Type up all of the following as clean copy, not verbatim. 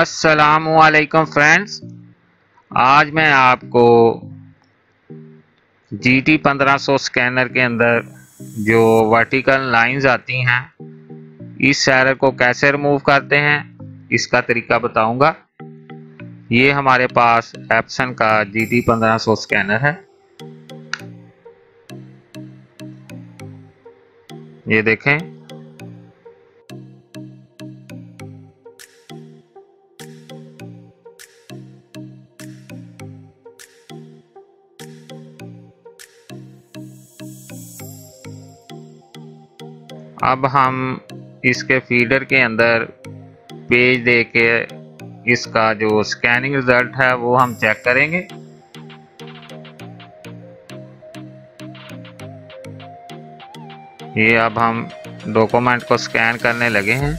अस्सलामुअलैकुम फ्रेंड्स, आज मैं आपको GT-1500 स्कैनर के अंदर जो वर्टिकल लाइंस आती हैं इस एरर को कैसे रिमूव करते हैं इसका तरीका बताऊंगा। ये हमारे पास एप्सन का GT-1500 स्कैनर है, ये देखें। अब हम इसके फीडर के अंदर पेज दे के इसका जो स्कैनिंग रिजल्ट है वो हम चेक करेंगे। ये अब हम डॉक्यूमेंट को स्कैन करने लगे हैं।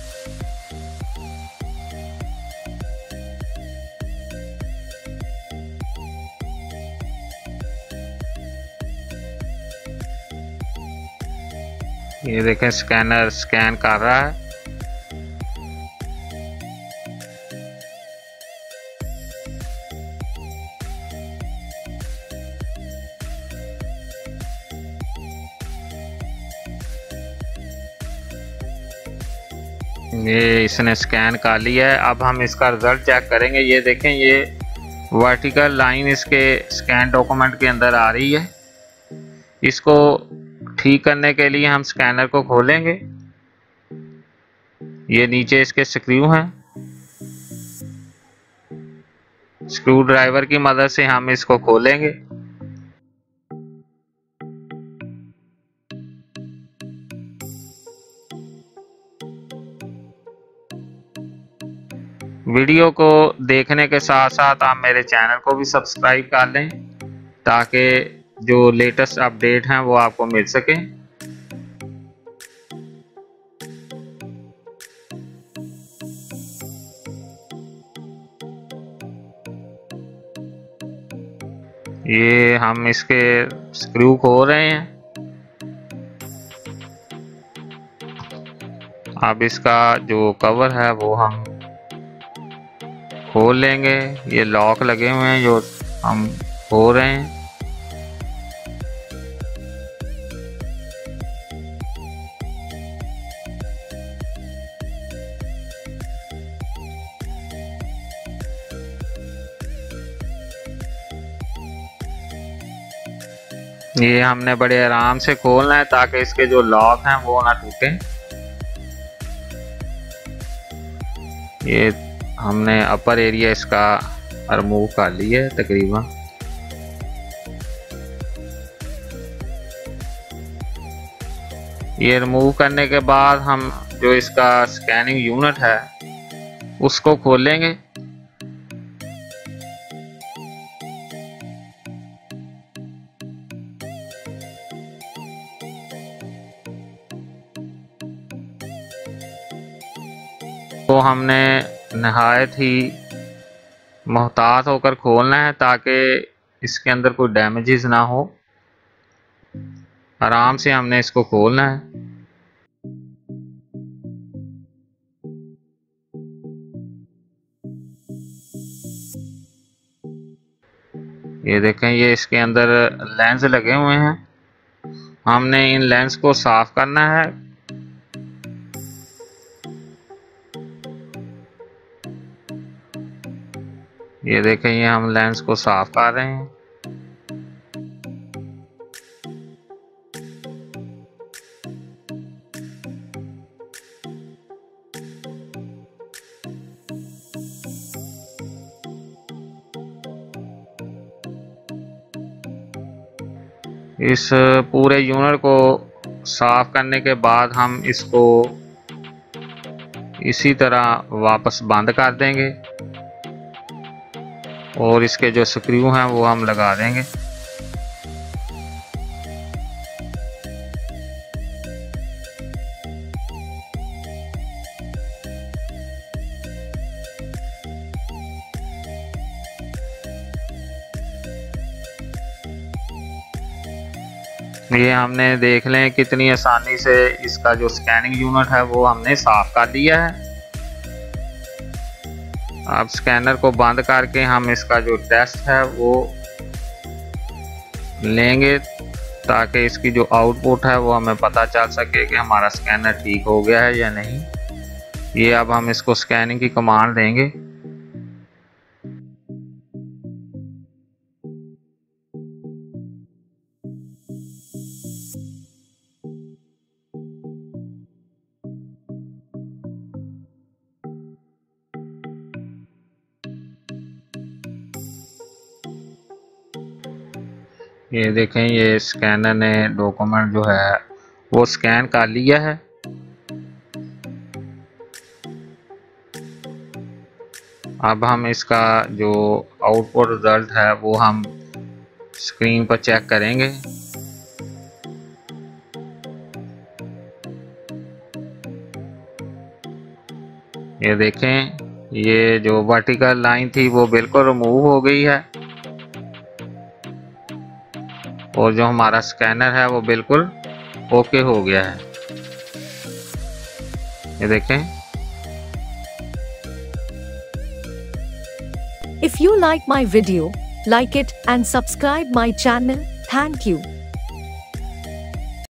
ये देखें, स्कैनर स्कैन कर रहा है। ये इसने स्कैन कर लिया है। अब हम इसका रिजल्ट चेक करेंगे। ये देखें, ये वर्टिकल लाइन इसके स्कैन डॉक्यूमेंट के अंदर आ रही है। इसको ठीक करने के लिए हम स्कैनर को खोलेंगे। ये नीचे इसके स्क्रू हैं, स्क्रू ड्राइवर की मदद से हम इसको खोलेंगे। वीडियो को देखने के साथ साथ आप मेरे चैनल को भी सब्सक्राइब कर लें ताकि जो लेटेस्ट अपडेट हैं वो आपको मिल सके। ये हम इसके स्क्रू खोल रहे हैं। अब इसका जो कवर है वो हम खोल लेंगे। ये लॉक लगे हुए हैं जो हम खोल रहे हैं। ये हमने बड़े आराम से खोलना है ताकि इसके जो लॉक हैं वो ना टूटें। ये हमने अपर एरिया इसका रिमूव कर लिया है तकरीबन। ये रिमूव करने के बाद हम जो इसका स्कैनिंग यूनिट है उसको खोलेंगे। तो हमने नहायत ही मोहतात होकर खोलना है ताकि इसके अंदर कोई डैमेजेस ना हो। आराम से हमने इसको खोलना है। ये देखें, ये इसके अंदर लेंस लगे हुए हैं। हमने इन लेंस को साफ करना है। ये देखें, ये हम लेंस को साफ कर रहे हैं। इस पूरे यूनिट को साफ करने के बाद हम इसको इसी तरह वापस बंद कर देंगे और इसके जो स्क्रू हैं वो हम लगा देंगे। ये हमने देख लें कितनी आसानी से इसका जो स्कैनिंग यूनिट है वो हमने साफ कर दिया है। आप स्कैनर को बंद करके हम इसका जो टेस्ट है वो लेंगे ताकि इसकी जो आउटपुट है वो हमें पता चल सके कि हमारा स्कैनर ठीक हो गया है या नहीं। ये अब हम इसको स्कैनिंग की कमांड देंगे। ये देखें, ये स्कैनर ने डॉक्यूमेंट जो है वो स्कैन कर लिया है। अब हम इसका जो आउटपुट रिजल्ट है वो हम स्क्रीन पर चेक करेंगे। ये देखें, ये जो वर्टिकल लाइन थी वो बिल्कुल रिमूव हो गई है और जो हमारा स्कैनर है वो बिल्कुल ओके हो गया है। ये देखें। If you like my video, like it and subscribe my channel. Thank you.